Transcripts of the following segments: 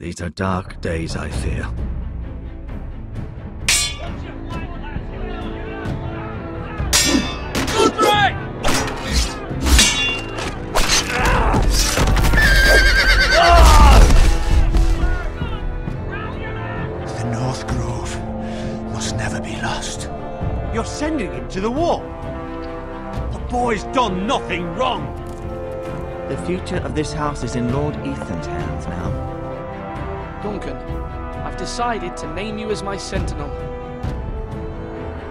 These are dark days, I fear. The North Grove must never be lost. You're sending him to the war. The boy's done nothing wrong. The future of this house is in Lord Ethan's hands now. Duncan, I've decided to name you as my sentinel.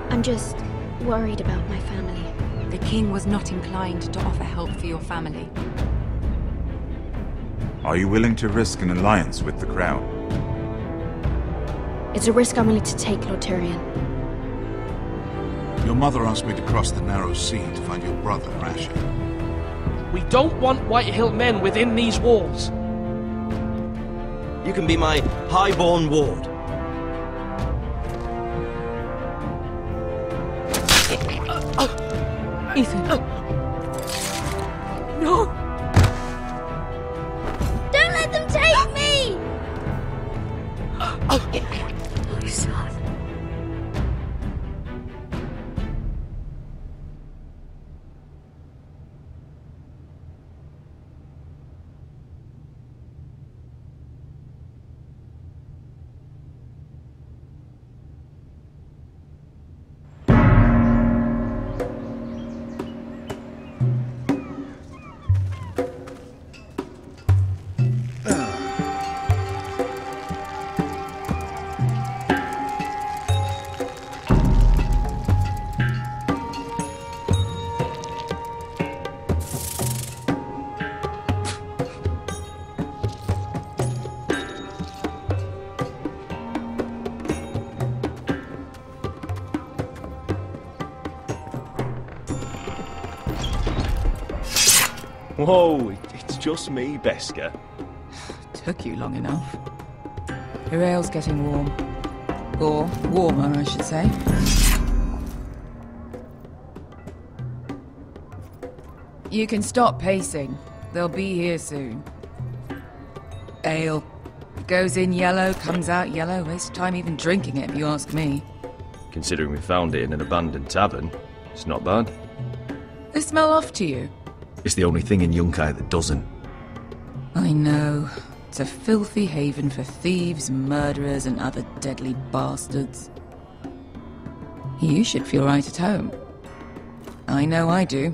I'm just worried about my family. The king was not inclined to offer help for your family. Are you willing to risk an alliance with the crown? It's a risk I'm willing to take, Lord Tyrion. Your mother asked me to cross the narrow sea to find your brother, Rasha. We don't want Whitehill men within these walls. You can be my highborn ward. Ethan. No! Don't let them take me! My son. Whoa, it's just me, Beskha. Took you long enough. Your ale's getting warm. Or warmer, I should say. You can stop pacing. They'll be here soon. Ale. Goes in yellow, comes out yellow. Waste time even drinking it, if you ask me. Considering we found it in an abandoned tavern, it's not bad. They smell off to you. It's the only thing in Yunkai that doesn't. I know. It's a filthy haven for thieves, murderers, and other deadly bastards. You should feel right at home. I know I do.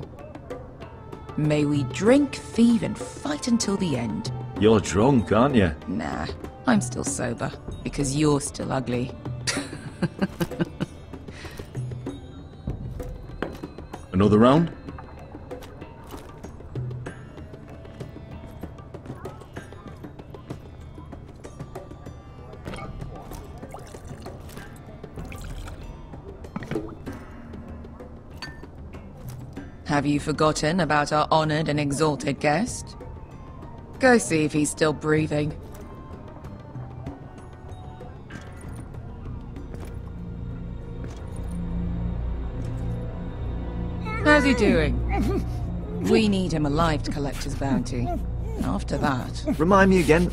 May we drink, thieve, and fight until the end. You're drunk, aren't you? Nah, I'm still sober, because you're still ugly. Another round? Have you forgotten about our honored and exalted guest? Go see if he's still breathing. How's he doing? We need him alive to collect his bounty. After that... Remind me again,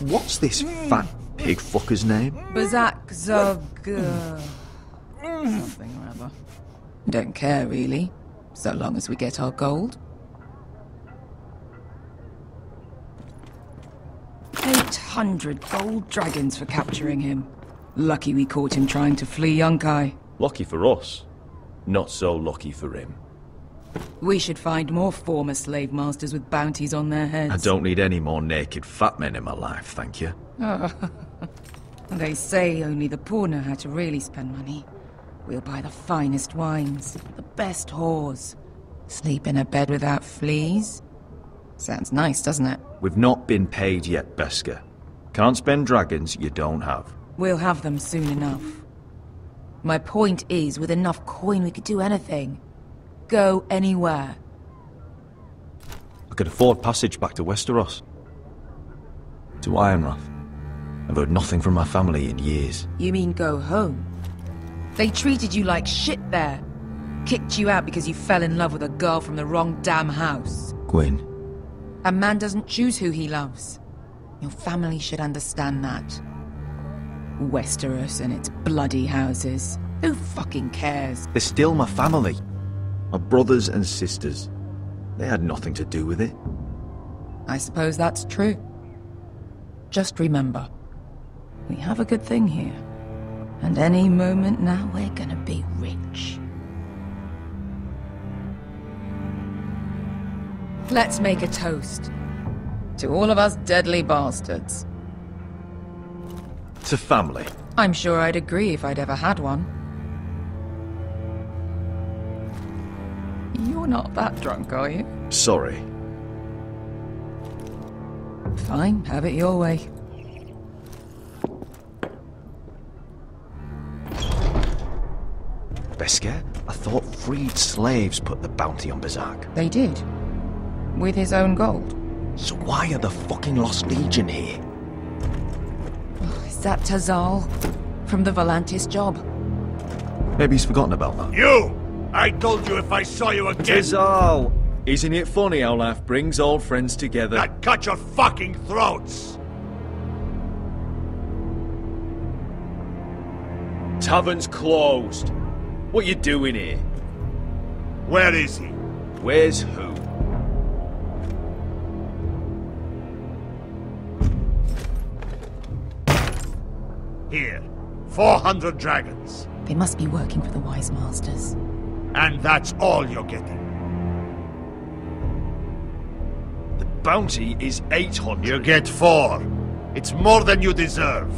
what's this fat pig fucker's name? Bazak Zog... something or other. Don't care, really. So long as we get our gold. $800 gold dragons for capturing him. Lucky we caught him trying to flee Yunkai. Lucky for us. Not so lucky for him. We should find more former slave masters with bounties on their heads. I don't need any more naked fat men in my life, thank you. They say only the poor know how to really spend money. We'll buy the finest wines, the best whores. Sleep in a bed without fleas? Sounds nice, doesn't it? We've not been paid yet, Beskha. Can't spend dragons you don't have. We'll have them soon enough. My point is, with enough coin we could do anything. Go anywhere. I could afford passage back to Westeros. To Ironrath. I've heard nothing from my family in years. You mean go home? They treated you like shit there. Kicked you out because you fell in love with a girl from the wrong damn house. Gwyn. A man doesn't choose who he loves. Your family should understand that. Westeros and its bloody houses. Who fucking cares? They're still my family. My brothers and sisters. They had nothing to do with it. I suppose that's true. Just remember, we have a good thing here. And any moment now, we're gonna be rich. Let's make a toast. To all of us deadly bastards. To family. I'm sure I'd agree if I'd ever had one. You're not that drunk, are you? Sorry. Fine, have it your way. Beskar? I thought freed slaves put the bounty on Bazak. They did. With his own gold. So why are the fucking Lost Legion here? Is that Tazal? From the Valantis job? Maybe he's forgotten about that. You! I told you if I saw you again! Tazal! Isn't it funny how life brings old friends together? Now cut your fucking throats! Tavern's closed. What you doing here? Where is he? Where's who? Here, 400 dragons. They must be working for the Wise Masters. And that's all you're getting. The bounty is 800. You get 4. It's more than you deserve.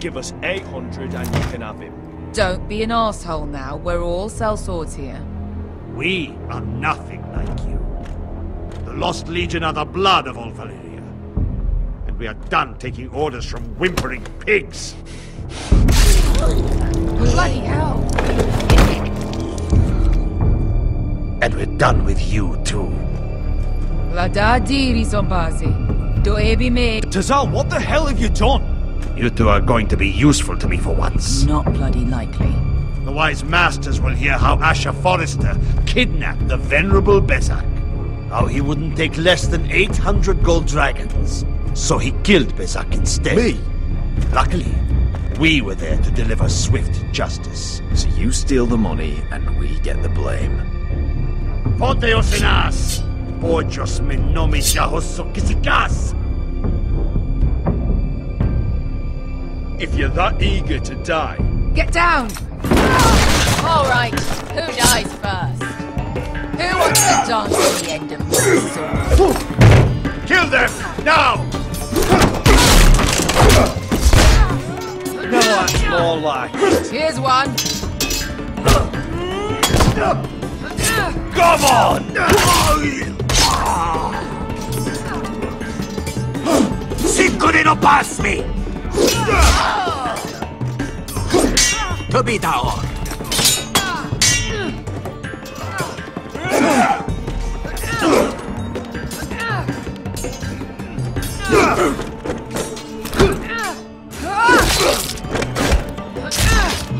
Give us 800 and you can have him. Don't be an asshole now, we're all sellswords here. We are nothing like you. The Lost Legion are the blood of all Valyria. And we are done taking orders from whimpering pigs. Bloody hell! And we're done with you too. La da diri zombazi. Do ebi me. Tazal, what the hell have you done? You two are going to be useful to me for once. Not bloody likely. The Wise Masters will hear how Asha Forrester kidnapped the venerable Bezak. How he wouldn't take less than 800 gold dragons. So he killed Bezak instead. Me? Luckily, we were there to deliver swift justice. So you steal the money and we get the blame. Ponteos en as! Porchos menomis jahos sokisikas! If you're that eager to die... Get down! All right, who dies first? Who wants to dance at the end of this sword? Kill them! Now! No, that's more like it. Here's one. Come on! Cinco de no pass me! To be down.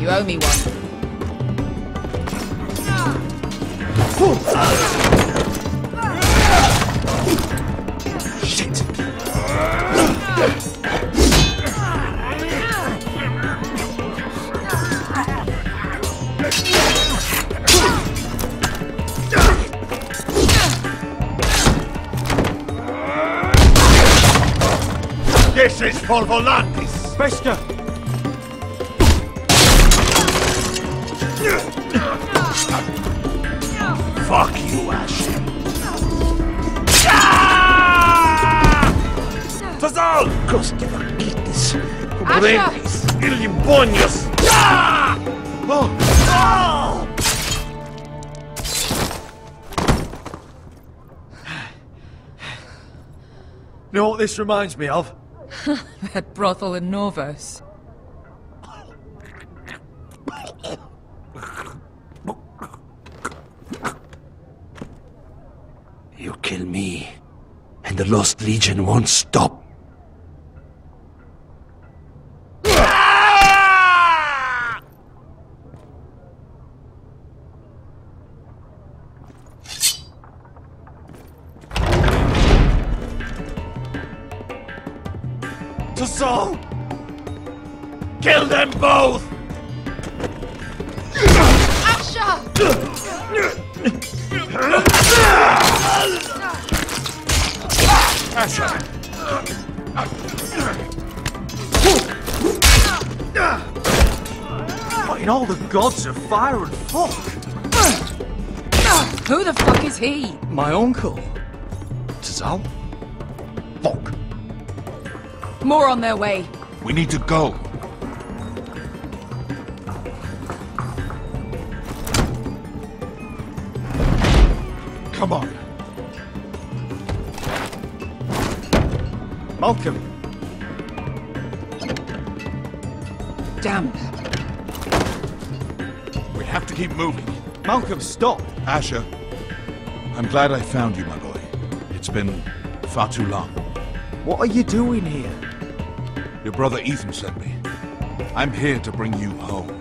You owe me one. Shit. This is for Volantis! Beskar! Fuck you, Asher! Tazal! Coste vaquites! Pobretes! Ilibonios! You know what this reminds me of? That brothel in Norvos. You kill me, and the Lost Legion won't stop. us all! Kill them both! Asha! Fighting all the gods of fire and fuck! Who the fuck is he? My uncle. Tazal Fock. More on their way. We need to go. Come on. Malcolm. Damn. We have to keep moving. Malcolm, stop. Asher, I'm glad I found you, my boy. It's been far too long. What are you doing here? Your brother Ethan sent me. I'm here to bring you home.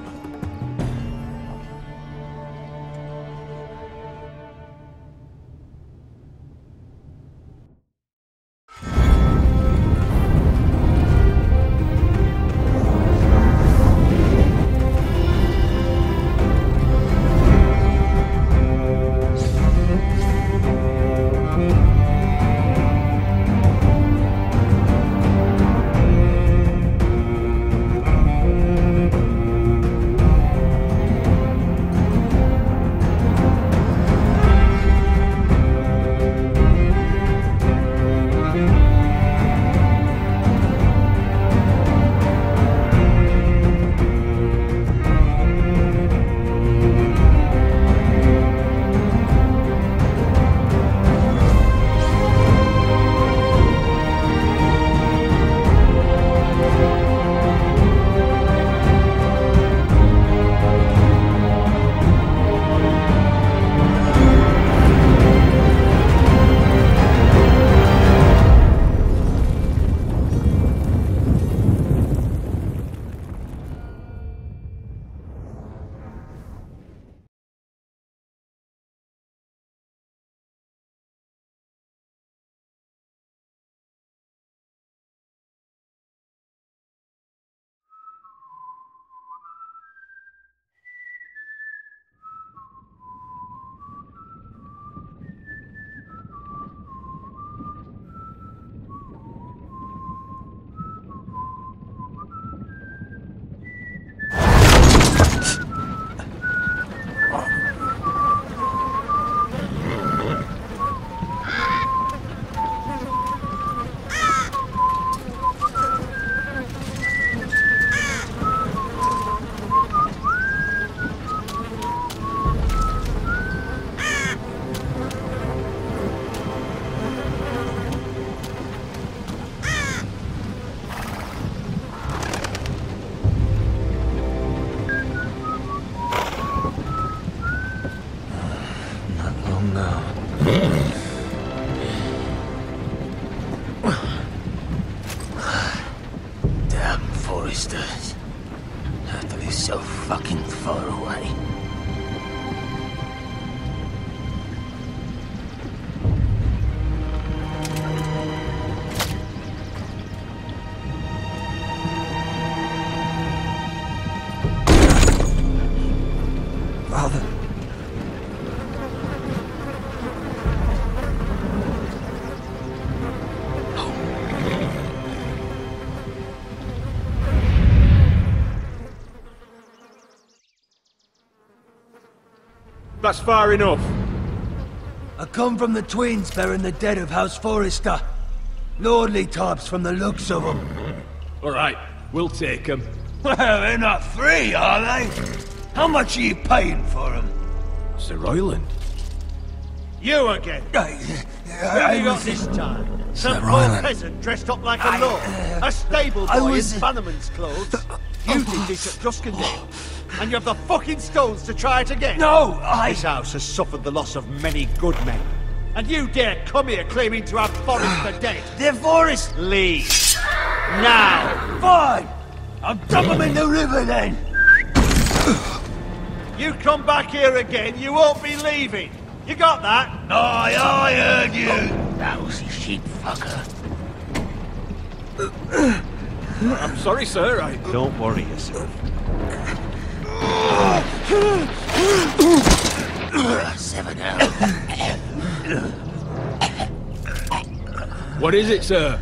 That's far enough. I come from the twins bearing the dead of House Forrester. Lordly types from the looks of them. Alright, we'll take them. Well, they're not free, are they? How much are you paying for them? Ser Royland. You again. What you got this time? Some poor peasant dressed up like a lord. A stable boy in bannerman's clothes. You did this at Druskendale. And you have the fucking stones to try it again? No, This house has suffered the loss of many good men. And you dare come here claiming to have forest the dead? They're forest! Leave. Now! Fine! I'll dump them in the river then! You come back here again, you won't be leaving! You got that? I heard you! Lousy sheep fucker. I'm sorry, sir. I... Don't worry yourself. Seven hours. What is it, sir?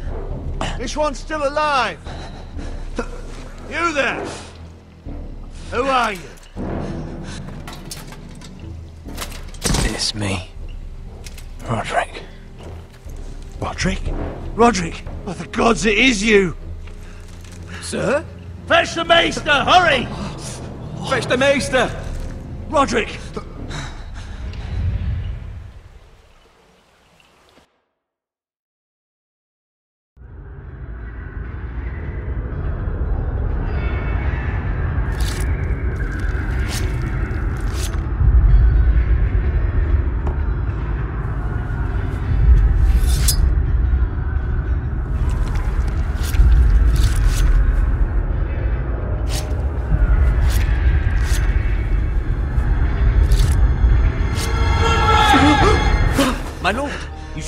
This one's still alive. You there? Who are you? It's me. Roderick. Roderick? Roderick! By the gods, it is you! Sir? Fetch the Maester! Hurry! Fetch the Maester! Roderick!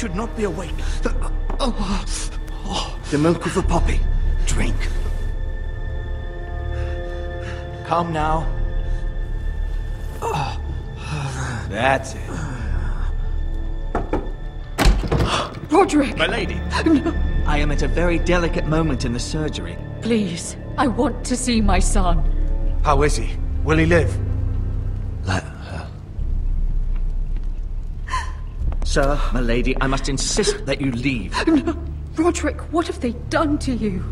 Should not be awake. The milk of the poppy. Drink. Come now. That's it. Roderick! My lady! No. I am at a very delicate moment in the surgery. Please, I want to see my son. How is he? Will he live? Sir, my lady, I must insist that you leave. No. Roderick, what have they done to you?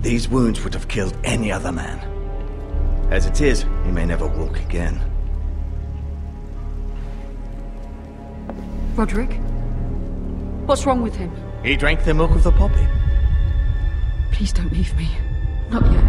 These wounds would have killed any other man. As it is, he may never walk again. Roderick? What's wrong with him? He drank the milk of the poppy. Please don't leave me. Not yet.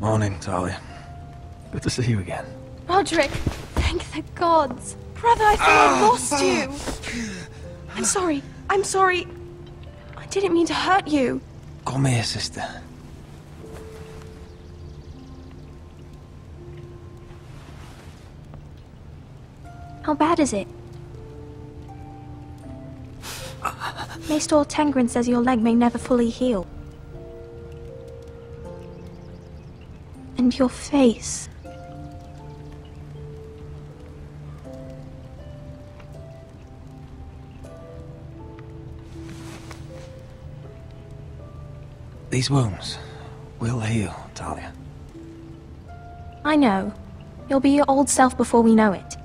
Morning, Talia. Good to see you again. Roderick, thank the gods. Brother, I thought I lost you. I'm sorry. I didn't mean to hurt you. Come here, sister. How bad is it? Maestor Tengren says your leg may never fully heal. And your face. These wounds will heal, Talia. I know. You'll be your old self before we know it.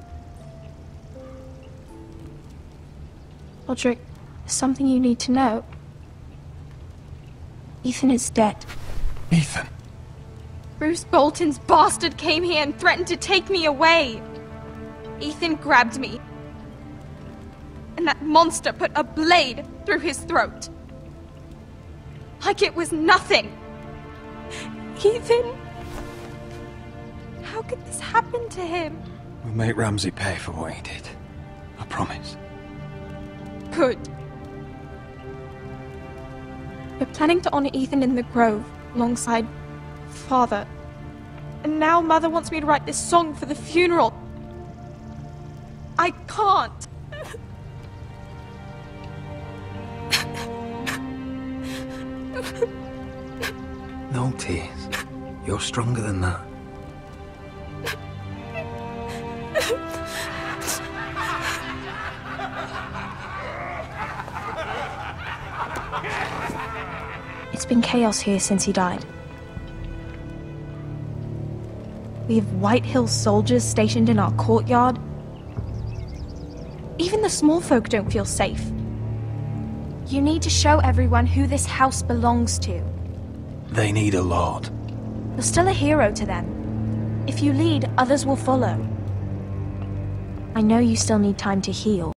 Roderick, there's something you need to know. Ethan is dead. Ethan? Bruce Bolton's bastard came here and threatened to take me away. Ethan grabbed me. And that monster put a blade through his throat. Like it was nothing. Ethan... how could this happen to him? We'll make Ramsay pay for what he did. I promise. Good. We're planning to honor Ethan in the Grove, alongside... Father. And now Mother wants me to write this song for the funeral. I can't. No tears. You're stronger than that. It's been chaos here since he died. We have Whitehill soldiers stationed in our courtyard. Even the small folk don't feel safe. You need to show everyone who this house belongs to. They need a lord. You're still a hero to them. If you lead, others will follow. I know you still need time to heal,